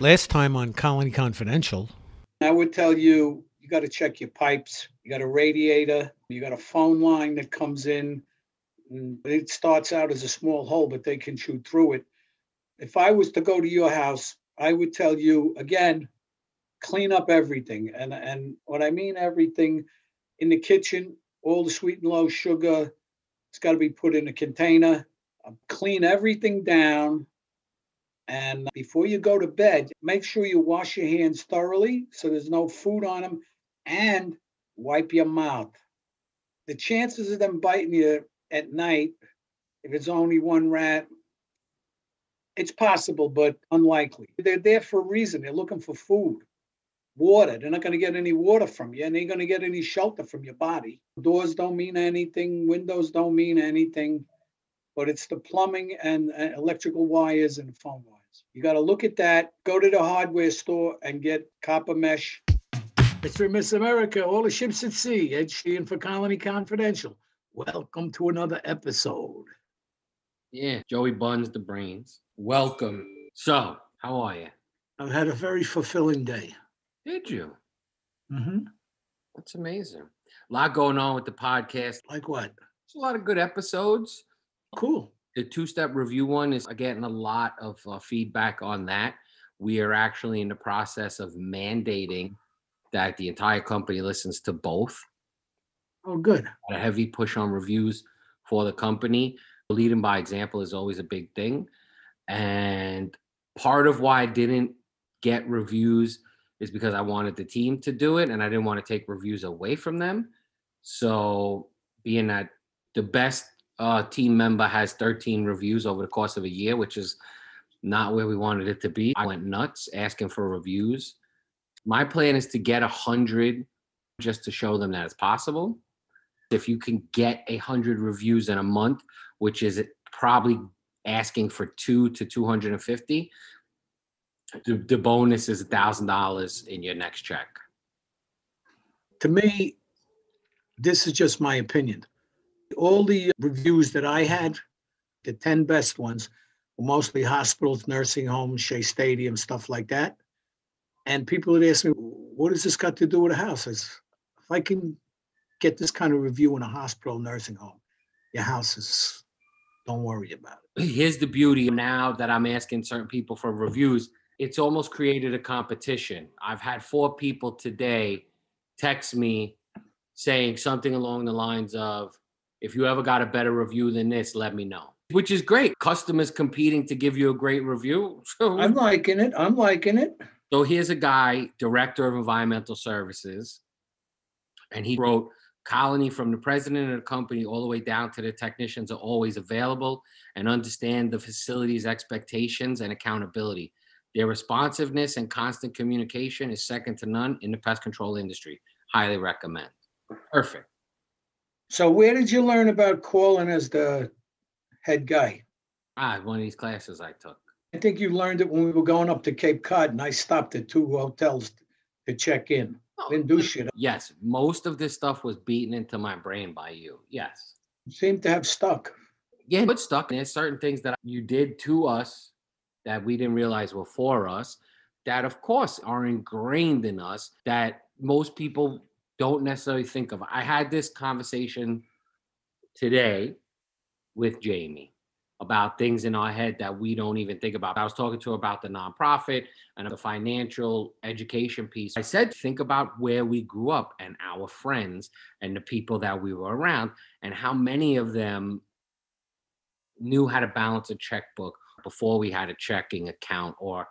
Last time on Colony Confidential. I would tell you, you got to check your pipes. You got a radiator. You got a phone line that comes in. And it starts out as a small hole, but they can shoot through it. If I was to go to your house, I would tell you, again, clean up everything. And what I mean, everything in the kitchen, all the sweet and low sugar, it's got to be put in a container. Clean everything down. And before you go to bed, make sure you wash your hands thoroughly so there's no food on them, and wipe your mouth. The chances of them biting you at night, if it's only one rat, it's possible, but unlikely. They're there for a reason. They're looking for food, water. They're not going to get any water from you, and they're going to get any shelter from your body. Doors don't mean anything. Windows don't mean anything. But it's the plumbing and electrical wires and phone wires. You got to look at that. Go to the hardware store and get copper mesh. It's from Miss America, all the ships at sea. Ed Sheehan for Colony Confidential. Welcome to another episode. Yeah, Joey Buns the Brains. Welcome. So, how are you? I've had a very fulfilling day. Did you? Mm-hmm. That's amazing. A lot going on with the podcast. Like what? There's a lot of good episodes. Cool. The two-step review one is getting a lot of feedback on that. We are actually in the process of mandating that the entire company listens to both. Oh, good. A heavy push on reviews for the company. Leading by example is always a big thing. And part of why I didn't get reviews is because I wanted the team to do it, and I didn't want to take reviews away from them. So being that the best team member has 13 reviews over the course of a year, which is not where we wanted it to be. I went nuts asking for reviews. My plan is to get 100 just to show them that it's possible. If you can get 100 reviews in a month, which is probably asking for 2 to 250, the bonus is $1,000 in your next check. To me, this is just my opinion. All the reviews that I had, the 10 best ones, were mostly hospitals, nursing homes, Shea Stadium, stuff like that. And people would ask me, what has this got to do with a house? If I can get this kind of review in a hospital, nursing home, your house is, don't worry about it. Here's the beauty. Now that I'm asking certain people for reviews, it's almost created a competition. I've had 4 people today text me saying something along the lines of, if you ever got a better review than this, let me know. Which is great. Customers competing to give you a great review. I'm liking it. I'm liking it. So here's a guy, director of environmental services, and he wrote, Colony, from the president of the company all the way down to the technicians, are always available and understand the facility's expectations and accountability. Their responsiveness and constant communication is second to none in the pest control industry. Highly recommend. Perfect. So where did you learn about calling as the head guy? One of these classes I took. I think you learned it when we were going up to Cape Cod, and I stopped at 2 hotels to check in. Oh, didn't do shit. Yes, most of this stuff was beaten into my brain by you. Yes. You seemed to have stuck. Yeah, but stuck. And there's certain things that you did to us that we didn't realize were for us that, of course, are ingrained in us that most people don't necessarily think of. I had this conversation today with Jamie about things in our head that we don't even think about. I was talking to her about the nonprofit and the financial education piece. I said, think about where we grew up and our friends and the people that we were around and how many of them knew how to balance a checkbook before we had a checking account or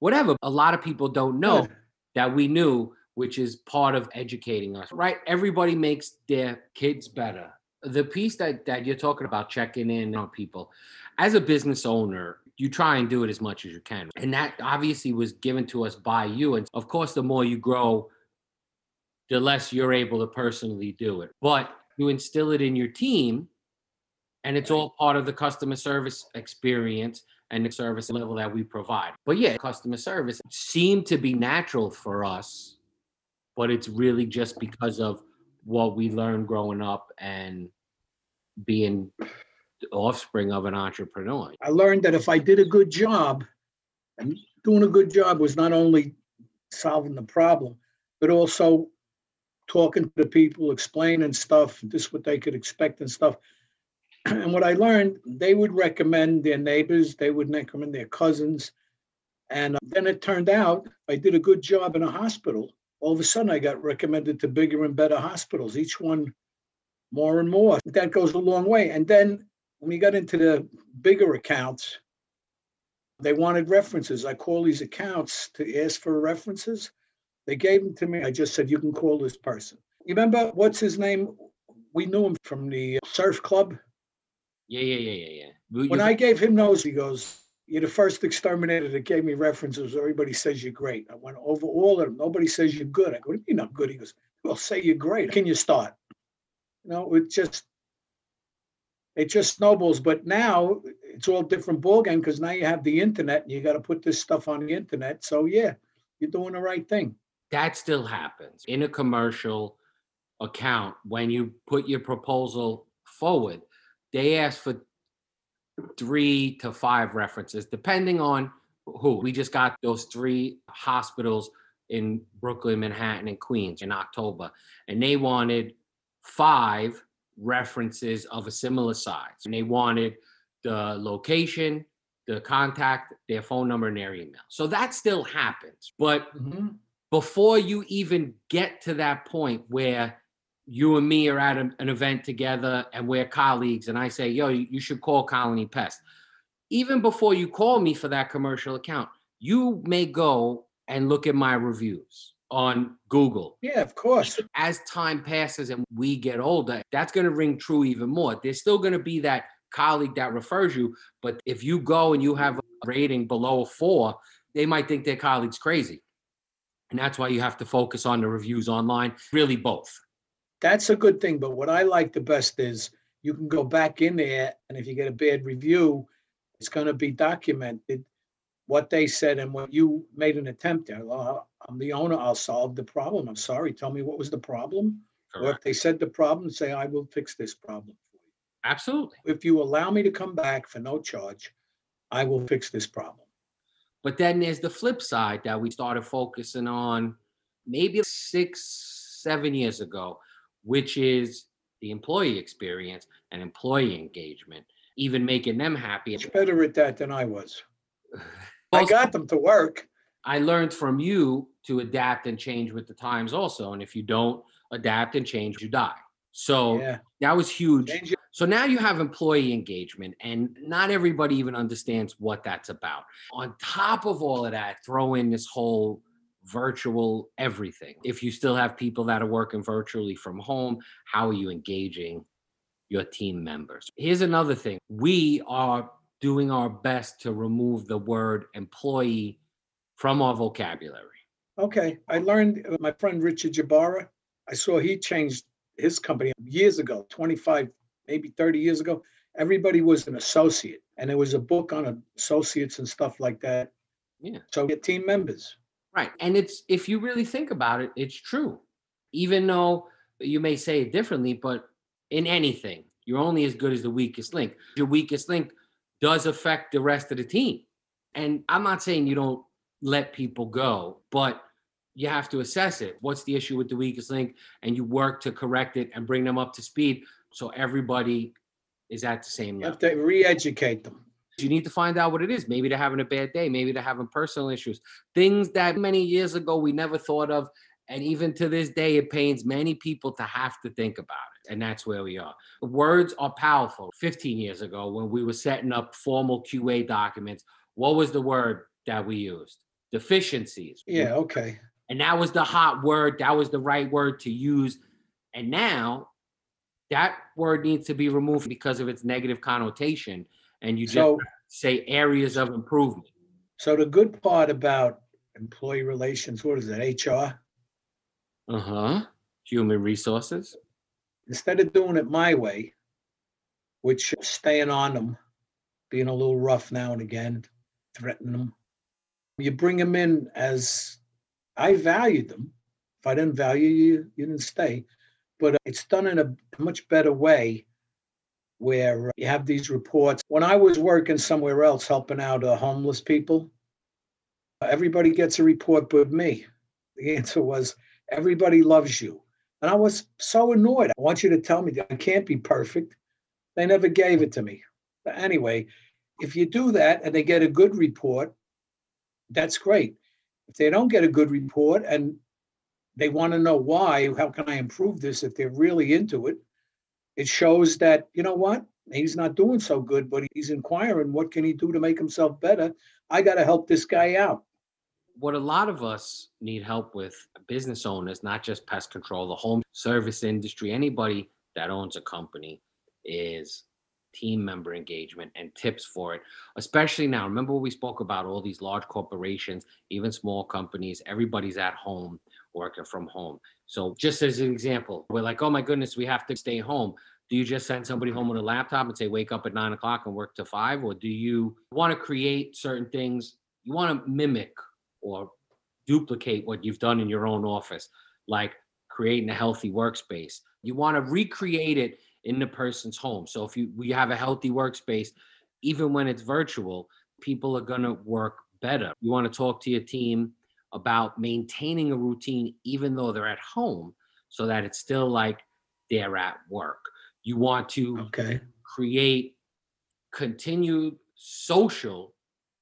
whatever. A lot of people don't know that we knew, which is part of educating us, right? Everybody makes their kids better. The piece that you're talking about, checking in on people, as a business owner, you try and do it as much as you can. And that obviously was given to us by you. And of course, the more you grow, the less you're able to personally do it. But you instill it in your team, and it's all part of the customer service experience and the service level that we provide. But yeah, customer service seemed to be natural for us, but it's really just because of what we learned growing up and being the offspring of an entrepreneur. I learned that if I did a good job and doing a good job was not only solving the problem, but also talking to people, explaining stuff, just what they could expect and stuff. And what I learned, they would recommend their neighbors, they would recommend their cousins. And then it turned out I did a good job in a hospital. All of a sudden, I got recommended to bigger and better hospitals, each one more and more. That goes a long way. And then when we got into the bigger accounts, they wanted references. I call these accounts to ask for references. They gave them to me. I just said, you can call this person. You remember, what's his name? We knew him from the surf club. Yeah. When I gave him those, he goes, you're the first exterminator that gave me references. Everybody says you're great. I went over all of them. Nobody says you're good. I go, you're not good. He goes, well, say you're great. Can you start? You know, it just snowballs. But now it's all different ballgame because now you have the internet and you got to put this stuff on the internet. So yeah, you're doing the right thing. That still happens in a commercial account. When you put your proposal forward, they ask for 3 to 5 references, depending on who. We just got those 3 hospitals in Brooklyn, Manhattan, and Queens in October, and they wanted 5 references of a similar size. And they wanted the location, the contact, their phone number, and their email. So that still happens. But before you even get to that point where you and me are at an event together and we're colleagues, and I say, yo, you should call Colony Pest. Even before you call me for that commercial account, you may go and look at my reviews on Google. Yeah, of course. As time passes and we get older, that's going to ring true even more. There's still going to be that colleague that refers you, but if you go and you have a rating below 4, they might think their colleague's crazy. And that's why you have to focus on the reviews online, really both. That's a good thing, but what I like the best is you can go back in there, and if you get a bad review, it's going to be documented what they said and what you made an attempt at. Well, I'm the owner. I'll solve the problem. I'm sorry. Tell me what was the problem. Correct. Or if they said the problem, say, I will fix this problem for you. Absolutely. If you allow me to come back for no charge, I will fix this problem. But then there's the flip side that we started focusing on maybe 6-7 years ago, which is the employee experience and employee engagement, even making them happy. Much better at that than I was. I got them to work. I learned from you to adapt and change with the times also. And if you don't adapt and change, you die. So that was huge. So now you have employee engagement, and not everybody even understands what that's about. On top of all of that, throw in this whole virtual everything. If you still have people that are working virtually from home, how are you engaging your team members? Here's another thing. We are doing our best to remove the word employee from our vocabulary. Okay. I learned my friend Richard Jabara. I saw he changed his company years ago, 25, maybe 30 years ago. Everybody was an associate, and there was a book on associates and stuff like that. Yeah. So your team members. Right. And it's, if you really think about it, it's true. Even though you may say it differently, but in anything, you're only as good as the weakest link. Your weakest link does affect the rest of the team. And I'm not saying you don't let people go, but you have to assess it. What's the issue with the weakest link? And you work to correct it and bring them up to speed so everybody is at the same level. You have to re-educate them. You need to find out what it is. Maybe they're having a bad day. Maybe they're having personal issues. Things that many years ago we never thought of. And even to this day, it pains many people to have to think about it. And that's where we are. Words are powerful. 15 years ago, when we were setting up formal QA documents, what was the word that we used? Deficiencies. Yeah, okay. And that was the hot word. That was the right word to use. And now that word needs to be removed because of its negative connotation. And you just say areas of improvement. So the good part about employee relations, what is it, HR? Uh-huh. Human resources. Instead of doing it my way, which staying on them, being a little rough now and again, threatening them, you bring them in as I valued them. If I didn't value you, you didn't stay. But it's done in a much better way, where you have these reports. When I was working somewhere else, helping out homeless people, Everybody gets a report but me. The answer was, everybody loves you. And I was so annoyed. I want you to tell me that I can't be perfect. They never gave it to me. But anyway, if you do that and they get a good report, that's great. If they don't get a good report and they want to know why, how can I improve this, if they're really into it, it shows that, you know what, he's not doing so good, but he's inquiring, what can he do to make himself better? I got to help this guy out. What a lot of us need help with, business owners, not just pest control, the home service industry, anybody that owns a company, is team member engagement and tips for it, especially now. Remember we spoke about all these large corporations, even small companies, everybody's at home, working from home. So just as an example, we're like, oh my goodness, we have to stay home. Do you just send somebody home with a laptop and say, wake up at 9 o'clock and work to 5? Or do you want to create certain things? You want to mimic or duplicate what you've done in your own office, like creating a healthy workspace. You want to recreate it in the person's home. So if we have a healthy workspace, even when it's virtual, people are going to work better. You want to talk to your team about maintaining a routine, even though they're at home, so that it's still like they're at work. You want to create continued social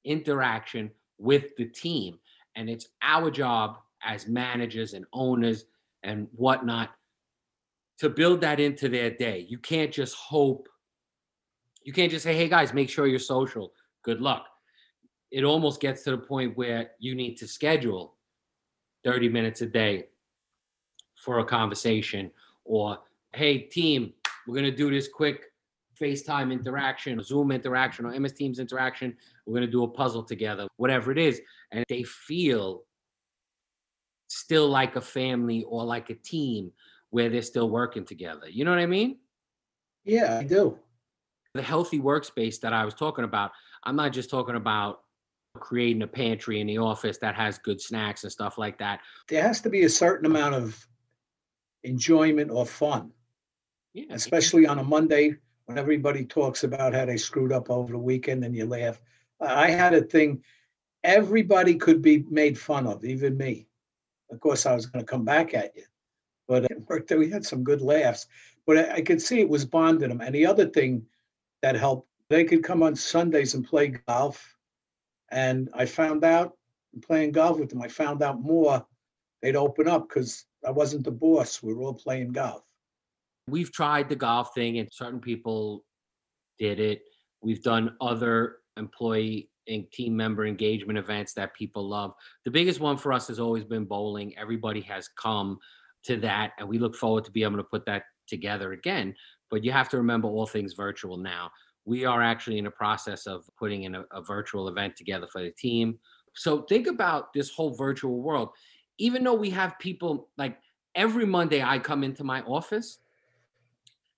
interaction with the team. And it's our job as managers and owners and whatnot to build that into their day. You can't just hope. You can't just say, hey guys, make sure you're social. Good luck. It almost gets to the point where you need to schedule 30 minutes a day for a conversation, or, hey team, we're going to do this quick FaceTime interaction, Zoom interaction, or MS Teams interaction. We're going to do a puzzle together, whatever it is. And they feel still like a family or like a team where they're still working together. You know what I mean? Yeah, I do. The healthy workspace that I was talking about, I'm not just talking about creating a pantry in the office that has good snacks and stuff like that. There has to be a certain amount of enjoyment or fun, especially on a Monday when everybody talks about how they screwed up over the weekend and you laugh. I had a thing, everybody could be made fun of, even me. Of course, I was going to come back at you, but it worked. We had some good laughs, but I could see it was bonding them. And the other thing that helped, they could come on Sundays and play golf. And I found out, playing golf with them, I found out more. They'd open up because I wasn't the boss. We were all playing golf. We've tried the golf thing and certain people did it. We've done other employee and team member engagement events that people love. The biggest one for us has always been bowling. Everybody has come to that, and we look forward to be able to put that together again. But you have to remember, all things virtual now. We are actually in the process of putting in a virtual event together for the team. So think about this whole virtual world. Even though we have people, like every Monday I come into my office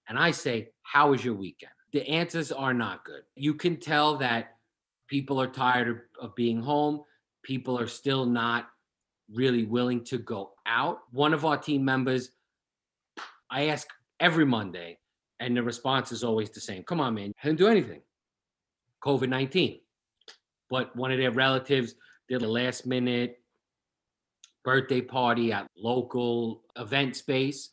and I say, how was your weekend? The answers are not good. You can tell that people are tired of being home. People are still not really willing to go out. One of our team members, I ask every Monday, and the response is always the same. Come on, man, I didn't do anything. COVID-19. But one of their relatives did a last minute birthday party at local event space.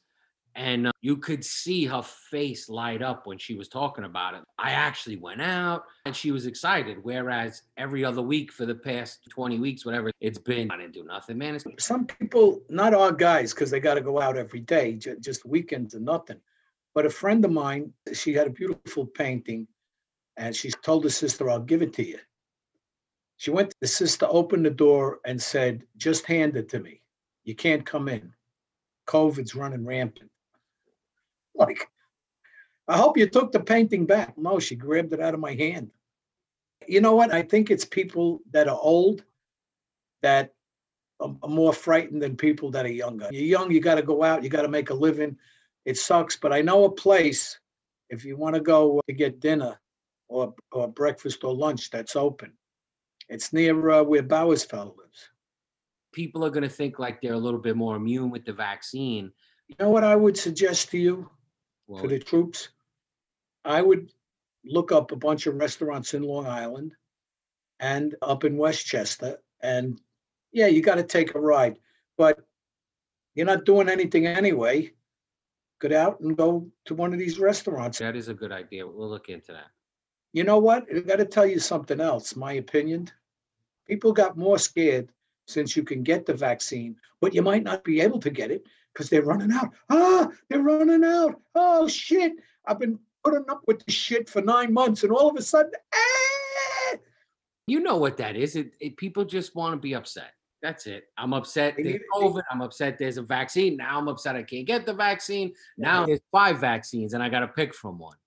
And you could see her face light up when she was talking about it. I actually went out, and she was excited. Whereas every other week for the past 20 weeks, whatever it's been, I didn't do nothing, man. Some people, not all guys, because they got to go out every day, just weekends and nothing. But a friend of mine, she had a beautiful painting, and she told her sister, I'll give it to you. She went to the sister, opened the door, and said, just hand it to me. You can't come in. COVID's running rampant. Like, I hope you took the painting back. No, she grabbed it out of my hand. You know what? I think it's people that are old that are more frightened than people that are younger. You're young, you got to go out, you got to make a living. It sucks, but I know a place, if you want to go to get dinner or breakfast or lunch, that's open. It's near where Bowersfeld lives. People are going to think like they're a little bit more immune with the vaccine. You know what I would suggest to you, to the troops? I would look up a bunch of restaurants in Long Island and up in Westchester And yeah, you got to take a ride, but you're not doing anything anyway. Get out and go to one of these restaurants. That is a good idea. We'll look into that. You know what? I got to tell you something else, my opinion. People got more scared since you can get the vaccine, but you might not be able to get it because they're running out. Ah, they're running out. Oh, shit. I've been putting up with this shit for 9 months, and all of a sudden, ah! You know what that is. People just want to be upset. That's it. I'm upset there's COVID. I'm upset there's a vaccine. Now I'm upset I can't get the vaccine. Now there's 5 vaccines, and I got to pick from one.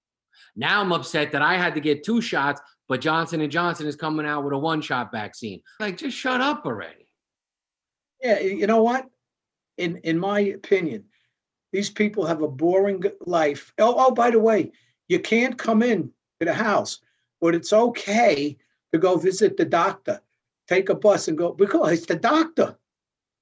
Now I'm upset that I had to get 2 shots, but Johnson and Johnson is coming out with a 1-shot vaccine. Like, just shut up already. Yeah, you know what? In my opinion, these people have a boring life. Oh, by the way, you can't come in to the house, but it's okay to go visit the doctor. Take a bus and go, because it's the doctor.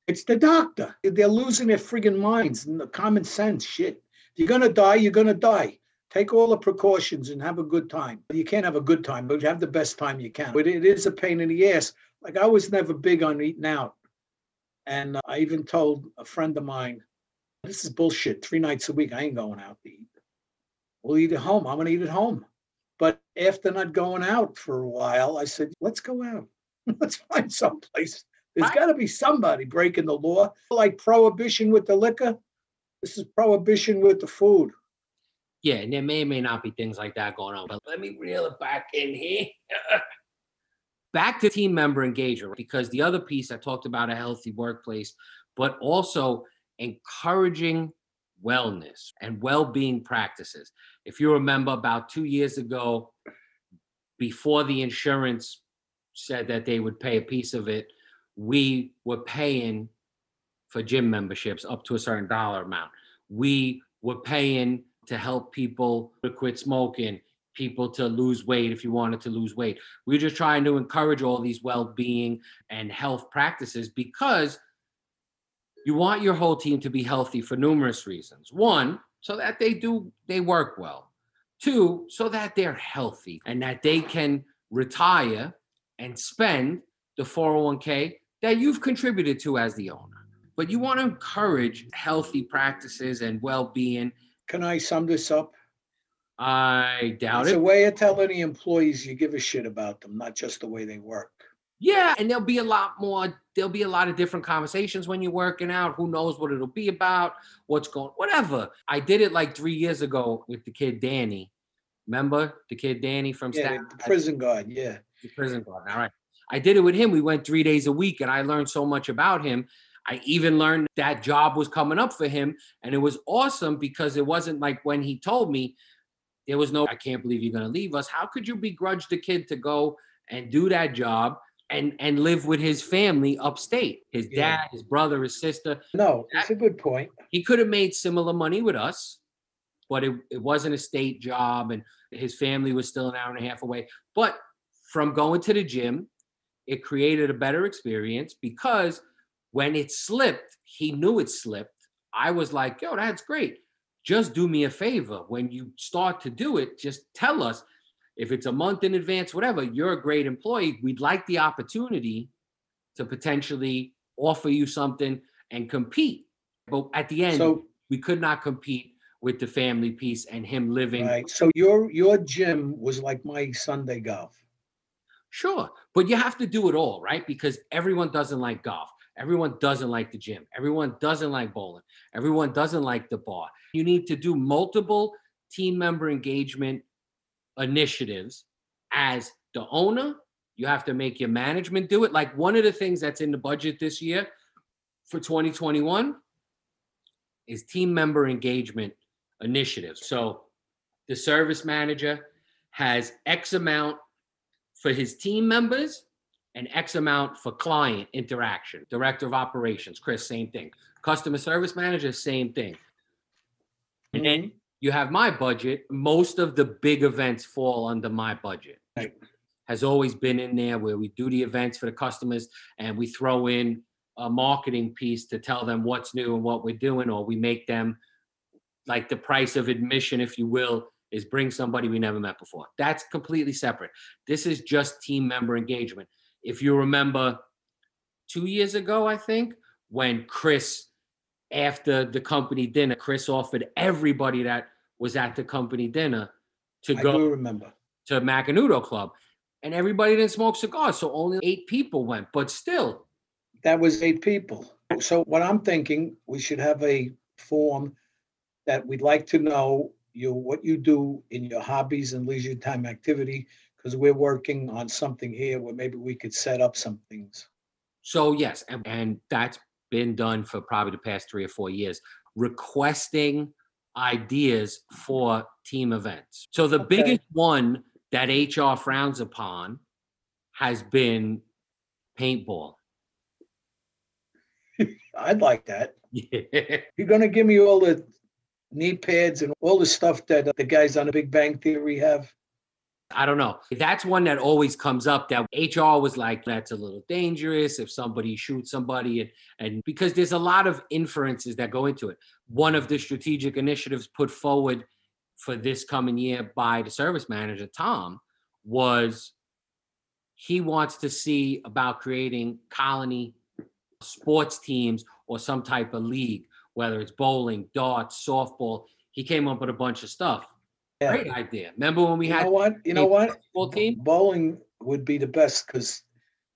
It's the doctor. They're losing their friggin' minds and the common sense shit. You're going to die, you're going to die. Take all the precautions and have a good time. You can't have a good time, but you have the best time you can. But it is a pain in the ass. Like, I was never big on eating out. And I even told a friend of mine, this is bullshit. 3 nights a week, I ain't going out to eat. We'll eat at home. I'm going to eat at home. But after not going out for a while, I said, let's go out. Let's find someplace. There's got to be somebody breaking the law. Like prohibition with the liquor, this is prohibition with the food. Yeah, and there may not be things like that going on, but let me reel it back in here. Back to team member engagement, because the other piece I talked about, a healthy workplace, but also encouraging wellness and well-being practices. If you remember, about 2 years ago, before the insurance said that they would pay a piece of it, we were paying for gym memberships up to a certain dollar amount. We were paying to help people to quit smoking, people to lose weight if you wanted to lose weight. We're just trying to encourage all these well-being and health practices because you want your whole team to be healthy for numerous reasons. 1, so that they work well. 2, so that they're healthy and that they can retire and spend the 401k that you've contributed to as the owner. But you want to encourage healthy practices and well-being. Can I sum this up? I doubt it. It's a way of telling the employees you give a shit about them, not just the way they work. Yeah, and there'll be a lot of different conversations when you're working out. Who knows what it'll be about, whatever. I did it like 3 years ago with the kid Danny. Remember the kid Danny from Stanford? The prison guard, yeah. The prison guard, all right. I did it with him. We went 3 days a week, and I learned so much about him. I even learned that job was coming up for him, and it was awesome because it wasn't like when he told me, there was no, I can't believe you're going to leave us. How could you begrudge the kid to go and do that job and live with his family upstate? His dad, his brother, his sister. No, that's a good point. He could have made similar money with us, but it wasn't a state job, and his family was still an hour and a half away. But from going to the gym, it created a better experience because when it slipped, he knew it slipped. I was like, yo, that's great. Just do me a favor. When you start to do it, just tell us if it's a month in advance, whatever, you're a great employee. We'd like the opportunity to potentially offer you something and compete. But at the end, we could not compete with the family piece and him living. Right. So your gym was like my Sunday golf. Sure, but you have to do it all, right? Because everyone doesn't like golf. Everyone doesn't like the gym. Everyone doesn't like bowling. Everyone doesn't like the bar. You need to do multiple team member engagement initiatives. As the owner, you have to make your management do it. Like one of the things that's in the budget this year for 2021 is team member engagement initiatives. So the service manager has X amount for his team members and X amount for client interaction. Director of operations, Chris, same thing. Customer service manager, same thing. And then you have my budget. Most of the big events fall under my budget. Right. Has always been in there where we do the events for the customers and we throw in a marketing piece to tell them what's new and what we're doing, or we make them like the price of admission, if you will, is bring somebody we never met before. That's completely separate. This is just team member engagement. If you remember 2 years ago, I think, when Chris, after the company dinner, Chris offered everybody that was at the company dinner to go to Macanudo Club. And everybody didn't smoke cigars, so only 8 people went, but still. That was 8 people. So what I'm thinking, we should have a form that we'd like to know what you do in your hobbies and leisure time activity, because we're working on something here where maybe we could set up some things. So yes, and that's been done for probably the past 3 or 4 years, requesting ideas for team events. So the biggest one that HR frowns upon has been paintball. I'd like that. Yeah. You're going to give me all the knee pads and all the stuff that the guys on the Big Bang Theory have? I don't know. That's one that always comes up, that HR was like, that's a little dangerous if somebody shoots somebody. And because there's a lot of inferences that go into it. One of the strategic initiatives put forward for this coming year by the service manager, Tom, was he wants to see about creating colony sports teams or some type of league, whether it's bowling, darts, softball. He came up with a bunch of stuff. Yeah. Great idea. Remember when we had bowling would be the best, because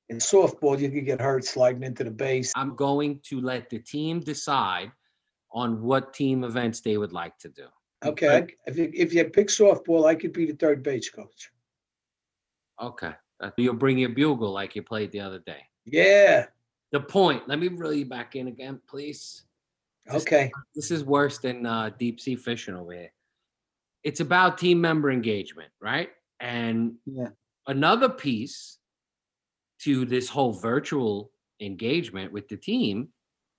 in softball you could get hurt sliding into the base. I'm going to let the team decide on what team events they would like to do. Okay. Right? If you pick softball, I could be the third base coach. Okay. You'll bring your bugle like you played the other day. Yeah. The point. Let me reel you back in again, please. Okay. This is worse than deep sea fishing over here. It's about team member engagement, right? And another piece to this whole virtual engagement with the team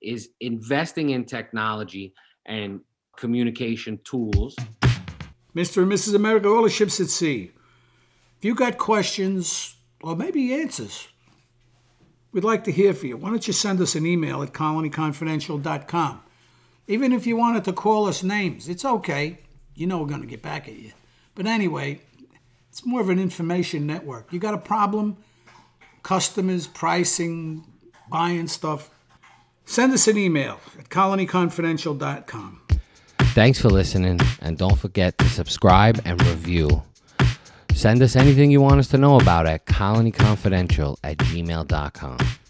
is investing in technology and communication tools. Mr. and Mrs. America, all the ships at sea. If you got questions or maybe answers, we'd like to hear from you. Why don't you send us an email at colonyconfidential.com. Even if you wanted to call us names, it's okay. You know we're going to get back at you. But anyway, it's more of an information network. You got a problem? Customers, pricing, buying stuff. Send us an email at colonyconfidential.com. Thanks for listening, and don't forget to subscribe and review. Send us anything you want us to know about at colonyconfidential@gmail.com.